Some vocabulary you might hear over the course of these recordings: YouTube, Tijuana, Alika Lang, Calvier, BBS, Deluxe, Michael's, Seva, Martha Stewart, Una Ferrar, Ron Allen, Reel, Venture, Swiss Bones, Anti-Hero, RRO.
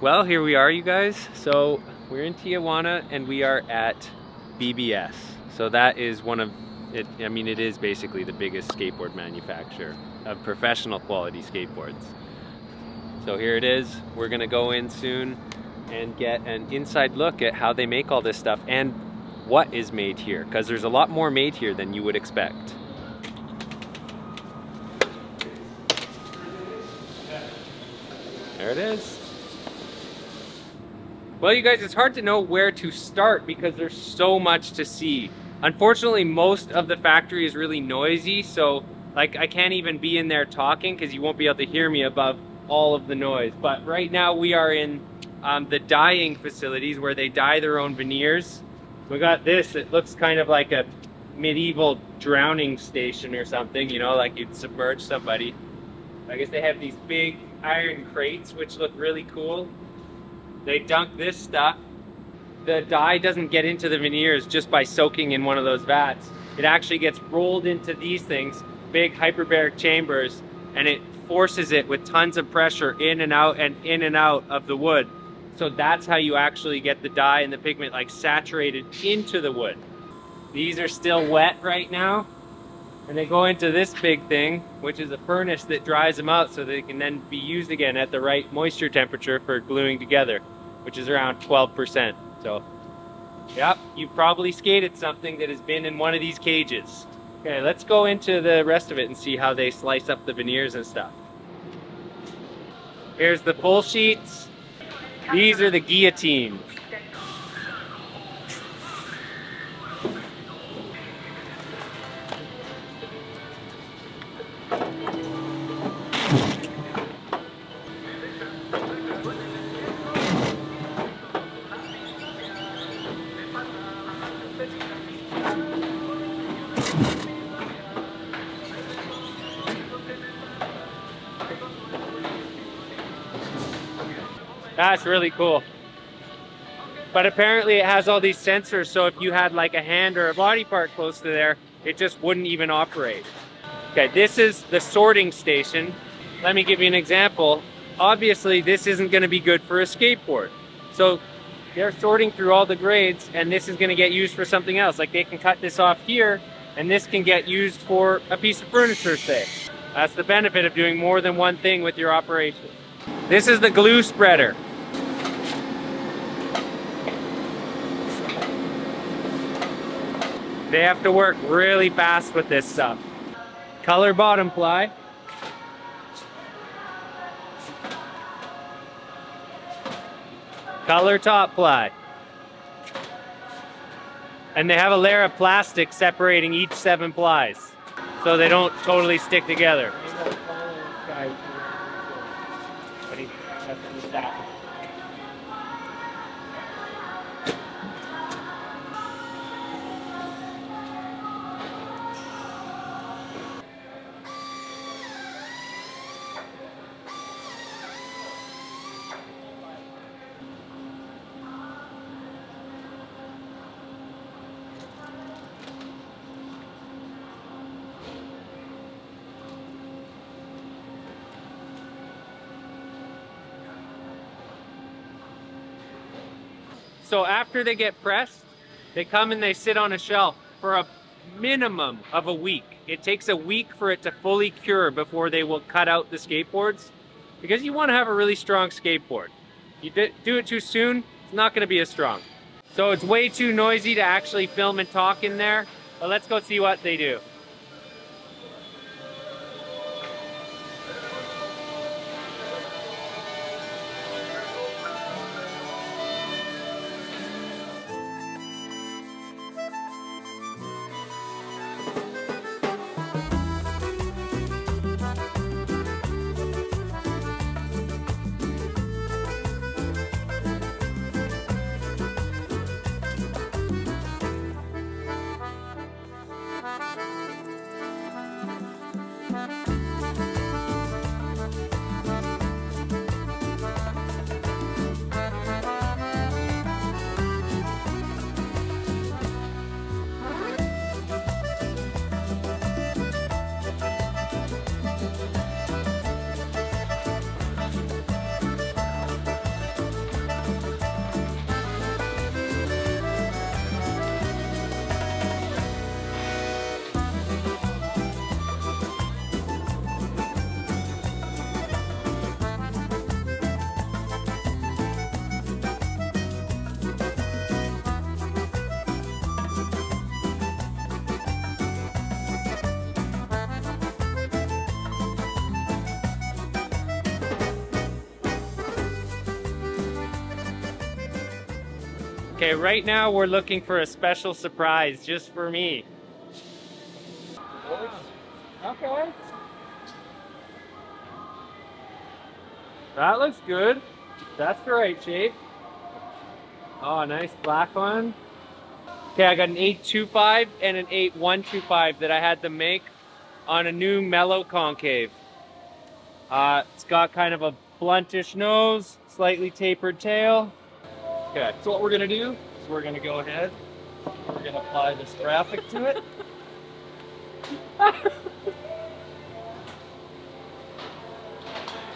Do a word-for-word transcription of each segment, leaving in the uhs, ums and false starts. Well, here we are, you guys. So we're in Tijuana and we are at B B S. So that is one of it. I mean, it is basically the biggest skateboard manufacturer of professional quality skateboards. So here it is. We're gonna go in soon and get an inside look at how they make all this stuff and what is made here, because there's a lot more made here than you would expect. There it is. Well, you guys, it's hard to know where to start because there's so much to see. Unfortunately, most of the factory is really noisy, so like I can't even be in there talking because you won't be able to hear me above all of the noise. But right now we are in um, the dyeing facilities where they dye their own veneers. We got this, it looks kind of like a medieval drowning station or something, you know, like you'd submerge somebody. I guess they have these big iron crates which look really cool. They dunk this stuff. The dye doesn't get into the veneers just by soaking in one of those vats. It actually gets rolled into these things, big hyperbaric chambers, and it forces it with tons of pressure in and out and in and out of the wood. So that's how you actually get the dye and the pigment like saturated into the wood. These are still wet right now. And they go into this big thing, which is a furnace that dries them out so they can then be used again at the right moisture temperature for gluing together, which is around twelve percent. So, yep, you've probably skated something that has been in one of these cages. Okay, let's go into the rest of it and see how they slice up the veneers and stuff. Here's the full sheets. These are the guillotines. That's really cool. But apparently it has all these sensors, so if you had like a hand or a body part close to there, it just wouldn't even operate. Okay, this is the sorting station. Let me give you an example. Obviously, this isn't gonna be good for a skateboard. So they're sorting through all the grades and this is gonna get used for something else. Like they can cut this off here and this can get used for a piece of furniture, say. That's the benefit of doing more than one thing with your operation. This is the glue spreader. They have to work really fast with this stuff. Color bottom ply. Color top ply. And they have a layer of plastic separating each seven plies so they don't totally stick together. So after they get pressed, they come and they sit on a shelf for a minimum of a week. It takes a week for it to fully cure before they will cut out the skateboards, because you want to have a really strong skateboard. You do it too soon, it's not going to be as strong. So it's way too noisy to actually film and talk in there, but let's go see what they do. Okay, right now we're looking for a special surprise just for me. Wow. Okay. That looks good. That's the right shape. Oh, nice black one. Okay, I got an eight two five and an eight one two five that I had to make on a new mellow concave. Uh, it's got kind of a bluntish nose, slightly tapered tail. Okay, so what we're gonna do is we're gonna go ahead, we're gonna apply this graphic to it.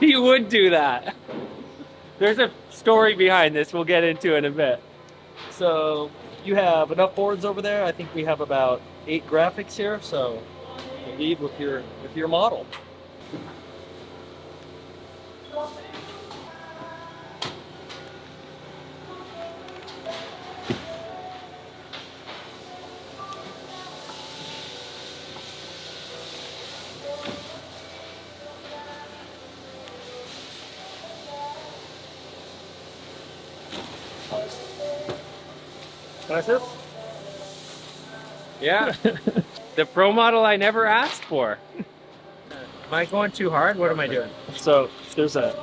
He would do that. There's a story behind this we'll get into in a bit. So you have enough boards over there. I think we have about eight graphics here, so we'll leave with your with your model. Can I sit? Yeah. The pro model I never asked for. Am I going too hard? What am I doing? So there's a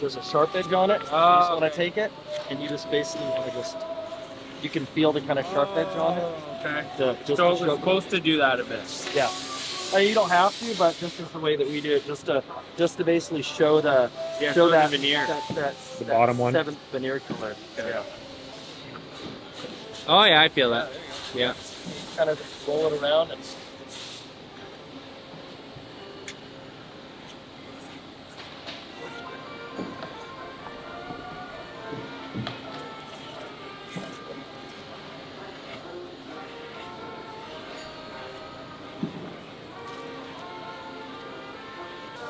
there's a sharp edge on it. Oh, you just want to take it, and you just basically want to just you can feel the kind of sharp edge on it. Okay. To, just so to we're supposed it. to do that a bit. Yeah. I mean, you don't have to, but this is the way that we do it, just to just to basically show the yeah, show, show that the veneer. That, that, the that bottom one. Seventh veneer color. Okay. Yeah. Oh yeah, I feel that. Yeah. Kind of roll it around. And...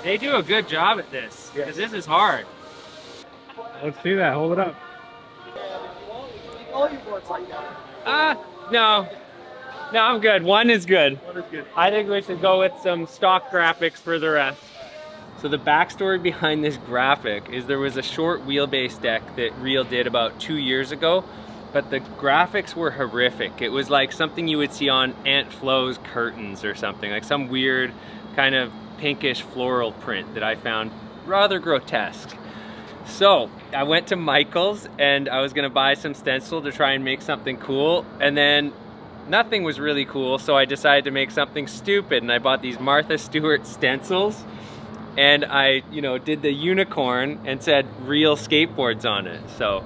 They do a good job at this, because yes. This is hard. Let's do that. Hold it up. All your boards like that? Uh, no. No, I'm good. One is good. One is good. I think we should go with some stock graphics for the rest. So the backstory behind this graphic is there was a short wheelbase deck that Reel did about two years ago, but the graphics were horrific. It was like something you would see on Aunt Flo's curtains or something, like some weird kind of pinkish floral print that I found rather grotesque. So I went to Michael's and I was gonna buy some stencil to try and make something cool, and then nothing was really cool, so I decided to make something stupid, and I bought these Martha Stewart stencils, and I you know did the unicorn and said Reel skateboards on it. So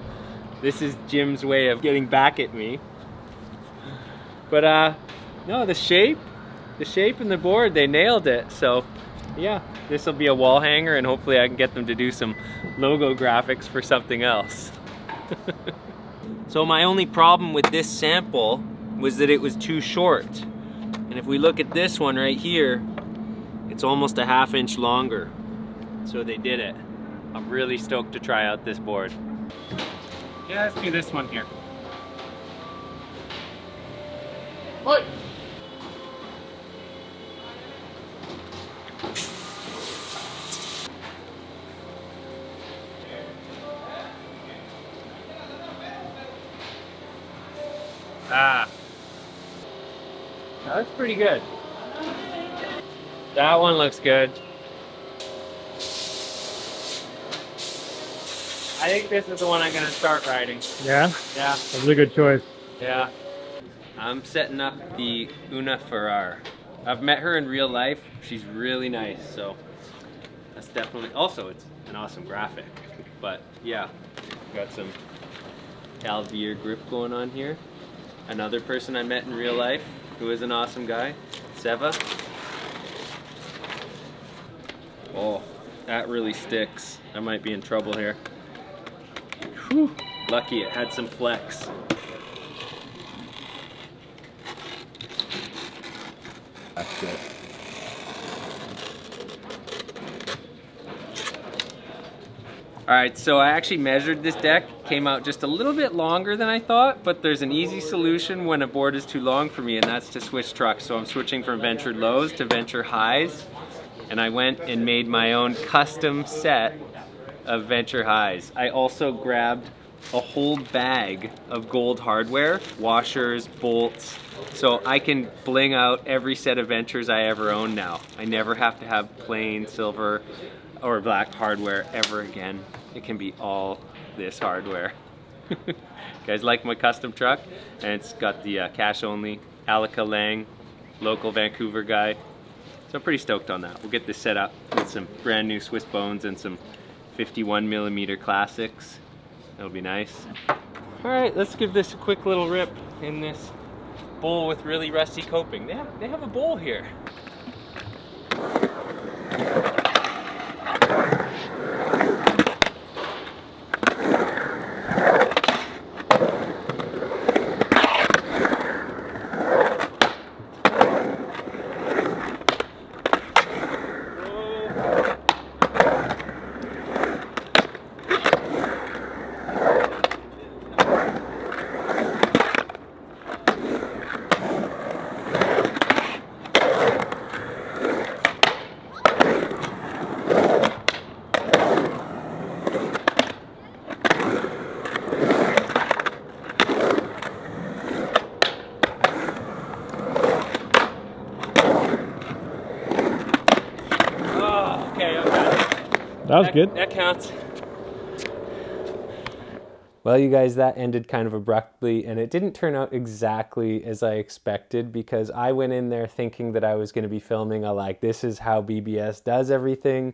this is Jim's way of getting back at me. But uh no, the shape the shape and the board, they nailed it. So yeah, this will be a wall hanger, and hopefully I can get them to do some logo graphics for something else. So my only problem with this sample was that it was too short. And if we look at this one right here, it's almost a half inch longer. So they did it. I'm really stoked to try out this board. Yeah, let's do this one here. What? Ah, that looks pretty good. That one looks good. I think this is the one I'm gonna start riding. Yeah? Yeah. That's a good choice. Yeah. I'm setting up the Una Ferrar. I've met her in real life. She's really nice, so that's definitely, also it's an awesome graphic. But yeah, got some Calvier grip going on here. Another person I met in real life, who is an awesome guy, Seva. Oh, that really sticks. I might be in trouble here. Whew. Lucky it had some flex. That's good. All right, so I actually measured this deck, came out just a little bit longer than I thought, but there's an easy solution when a board is too long for me, and that's to switch trucks. So I'm switching from Venture lows to Venture highs, and I went and made my own custom set of Venture highs. I also grabbed a whole bag of gold hardware, washers, bolts, so I can bling out every set of Ventures I ever own now. I never have to have plain silver or black hardware ever again. It can be all this hardware. You guys like my custom truck? And it's got the uh, cash only, Alika Lang, local Vancouver guy. So I'm pretty stoked on that. We'll get this set up with some brand new Swiss Bones and some fifty-one millimeter classics. That'll be nice. All right, let's give this a quick little rip in this bowl with really rusty coping. They have, they have a bowl here. That was good. That counts. Well, you guys, that ended kind of abruptly, and it didn't turn out exactly as I expected, because I went in there thinking that I was going to be filming a, like, this is how B B S does everything,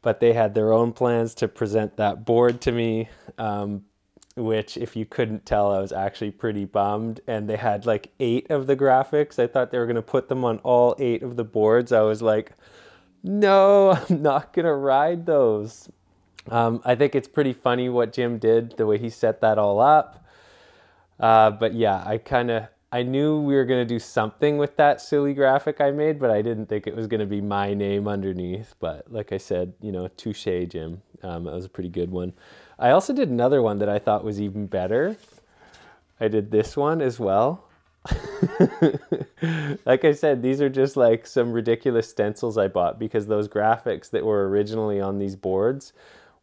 but they had their own plans to present that board to me, um, which, if you couldn't tell, I was actually pretty bummed. And they had like eight of the graphics. I thought they were going to put them on all eight of the boards. I was like, no, I'm not gonna ride those. Um, I think it's pretty funny what Jim did, the way he set that all up. Uh, but yeah, I kind of, I knew we were gonna do something with that silly graphic I made, but I didn't think it was gonna be my name underneath. But like I said, you know, touche, Jim. Um, that was a pretty good one. I also did another one that I thought was even better. I did this one as well. Like I said, these are just like some ridiculous stencils I bought, because those graphics that were originally on these boards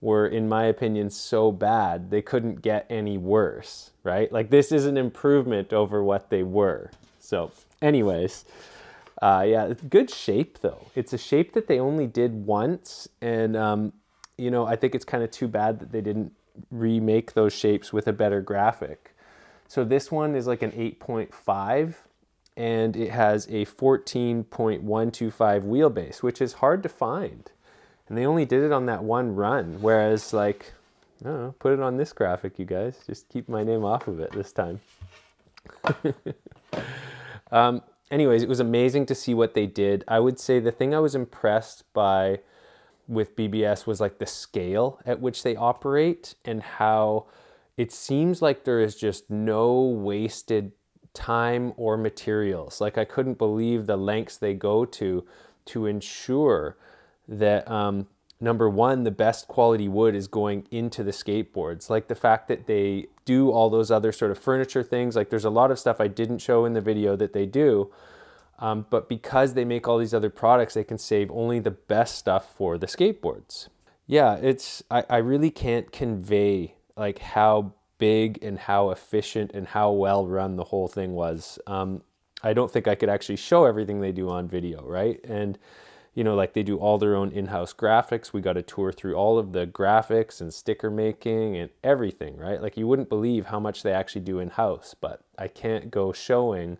were, in my opinion, so bad they couldn't get any worse, right? Like, this is an improvement over what they were. So anyways, uh, yeah, good shape though. It's a shape that they only did once, and um, you know, I think it's kind of too bad that they didn't remake those shapes with a better graphic. So this one is like an eight point five, and it has a fourteen point one two five wheelbase, which is hard to find. And they only did it on that one run, whereas, like, I don't know, put it on this graphic, you guys. Just keep my name off of it this time. um, anyways, it was amazing to see what they did. I would say the thing I was impressed by with B B S was like the scale at which they operate, and how it seems like there is just no wasted time or materials. Like, I couldn't believe the lengths they go to to ensure that, um, number one, the best quality wood is going into the skateboards. Like, the fact that they do all those other sort of furniture things, like, there's a lot of stuff I didn't show in the video that they do, um, but because they make all these other products, they can save only the best stuff for the skateboards. Yeah, it's, I, I really can't convey like how big and how efficient and how well run the whole thing was. Um, I don't think I could actually show everything they do on video, right? And, you know, like, they do all their own in-house graphics. We got a tour through all of the graphics and sticker making and everything, right? Like, you wouldn't believe how much they actually do in-house, but I can't go showing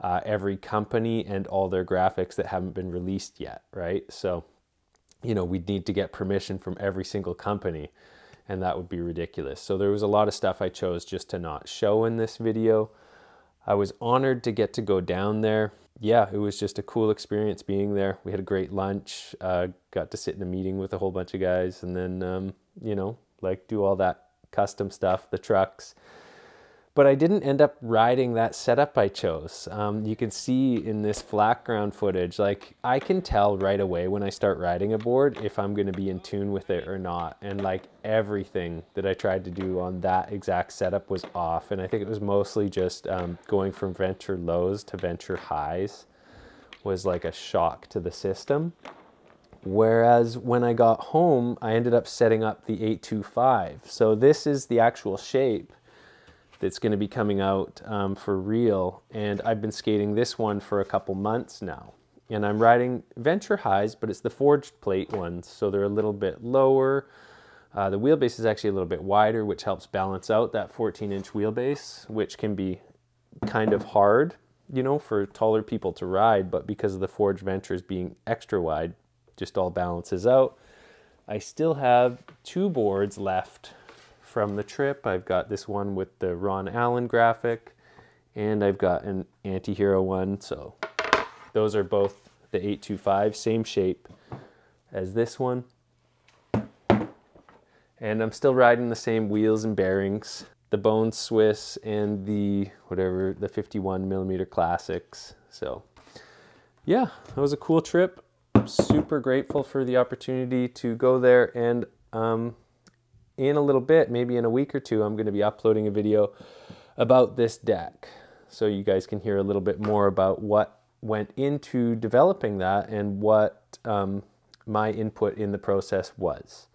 uh, every company and all their graphics that haven't been released yet, right? So, you know, we'd need to get permission from every single company, and that would be ridiculous. So there was a lot of stuff I chose just to not show in this video. I was honored to get to go down there. Yeah, it was just a cool experience being there. We had a great lunch, uh, got to sit in a meeting with a whole bunch of guys, and then, um, you know, like, do all that custom stuff, the trucks. But I didn't end up riding that setup I chose. Um, you can see in this flat ground footage, like, I can tell right away when I start riding a board if I'm gonna be in tune with it or not. And like, everything that I tried to do on that exact setup was off. And I think it was mostly just um, going from Venture lows to Venture highs was like a shock to the system. Whereas when I got home, I ended up setting up the eight two five. So this is the actual shape that's going to be coming out um, for Reel. And I've been skating this one for a couple months now. And I'm riding Venture Highs, but it's the forged plate ones. So they're a little bit lower. Uh, the wheelbase is actually a little bit wider, which helps balance out that fourteen inch wheelbase, which can be kind of hard, you know, for taller people to ride. But because of the forged Ventures being extra wide, just all balances out. I still have two boards left from the trip. I've got this one with the Ron Allen graphic, and I've got an Anti-Hero one. So those are both the eight two five, same shape as this one. And I'm still riding the same wheels and bearings, the Bones Swiss and the whatever, the fifty-one millimeter classics. So yeah, that was a cool trip. Super grateful for the opportunity to go there, and um, in a little bit, maybe in a week or two, I'm going to be uploading a video about this deck, so you guys can hear a little bit more about what went into developing that and what um, my input in the process was.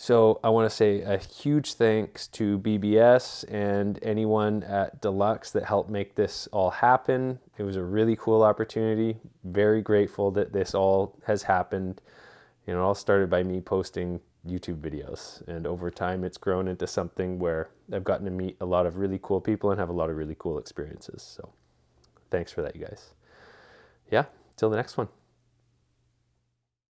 So I want to say a huge thanks to B B S and anyone at Deluxe that helped make this all happen. It was a really cool opportunity. Very grateful that this all has happened. You know, it all started by me posting YouTube videos, and over time it's grown into something where I've gotten to meet a lot of really cool people and have a lot of really cool experiences. So thanks for that, you guys. Yeah, till the next one.